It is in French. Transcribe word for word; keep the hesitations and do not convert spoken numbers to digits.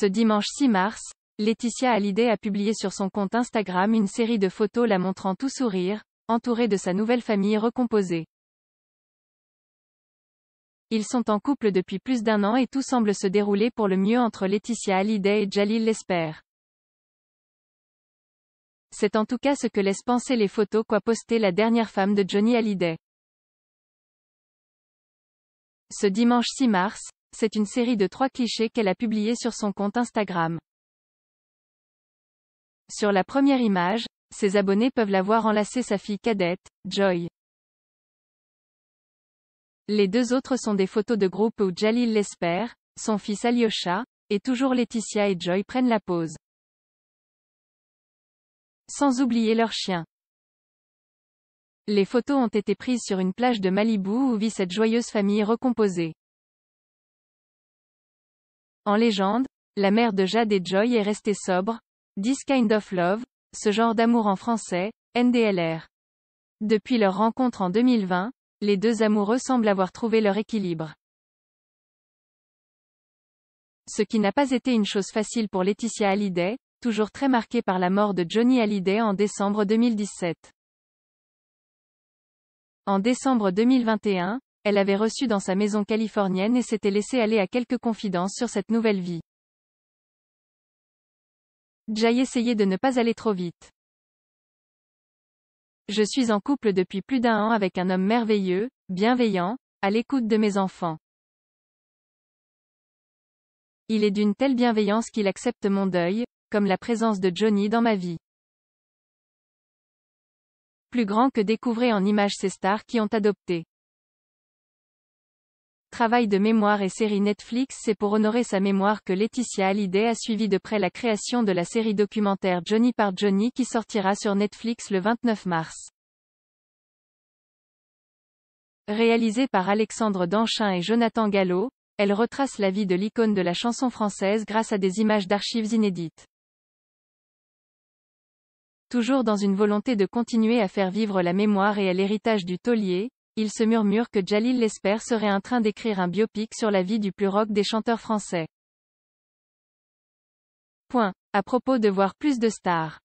Ce dimanche six mars, Laeticia Hallyday a publié sur son compte Instagram une série de photos la montrant tout sourire, entourée de sa nouvelle famille recomposée. Ils sont en couple depuis plus d'un an et tout semble se dérouler pour le mieux entre Laeticia Hallyday et Jalil Lespert. C'est en tout cas ce que laissent penser les photos qu'a postées la dernière femme de Johnny Hallyday. Ce dimanche six mars, c'est une série de trois clichés qu'elle a publiée sur son compte Instagram. Sur la première image, ses abonnés peuvent la voir enlacer sa fille cadette, Joy. Les deux autres sont des photos de groupe où Jalil Lespert, son fils Alyosha, et toujours Laeticia et Joy prennent la pose. Sans oublier leur chien. Les photos ont été prises sur une plage de Malibu où vit cette joyeuse famille recomposée. En légende, la mère de Jade et Joy est restée sobre. This kind of love, ce genre d'amour en français, N D L R. Depuis leur rencontre en deux mille vingt, les deux amoureux semblent avoir trouvé leur équilibre. Ce qui n'a pas été une chose facile pour Laeticia Hallyday, toujours très marquée par la mort de Johnny Hallyday en décembre deux mille dix-sept. En décembre deux mille vingt et un, elle avait reçu dans sa maison californienne et s'était laissée aller à quelques confidences sur cette nouvelle vie. Jay essayait de ne pas aller trop vite. Je suis en couple depuis plus d'un an avec un homme merveilleux, bienveillant, à l'écoute de mes enfants. Il est d'une telle bienveillance qu'il accepte mon deuil, comme la présence de Johnny dans ma vie. Plus grand que découvrir en images ces stars qui ont adopté. Travail de mémoire et série Netflix. C'est pour honorer sa mémoire que Laeticia Hallyday a suivi de près la création de la série documentaire Johnny par Johnny qui sortira sur Netflix le vingt-neuf mars. Réalisée par Alexandre Danchin et Jonathan Gallo, elle retrace la vie de l'icône de la chanson française grâce à des images d'archives inédites. Toujours dans une volonté de continuer à faire vivre la mémoire et à l'héritage du taulier, il se murmure que Jalil Lespert serait en train d'écrire un biopic sur la vie du plus rock des chanteurs français. Point. À propos de voir plus de stars.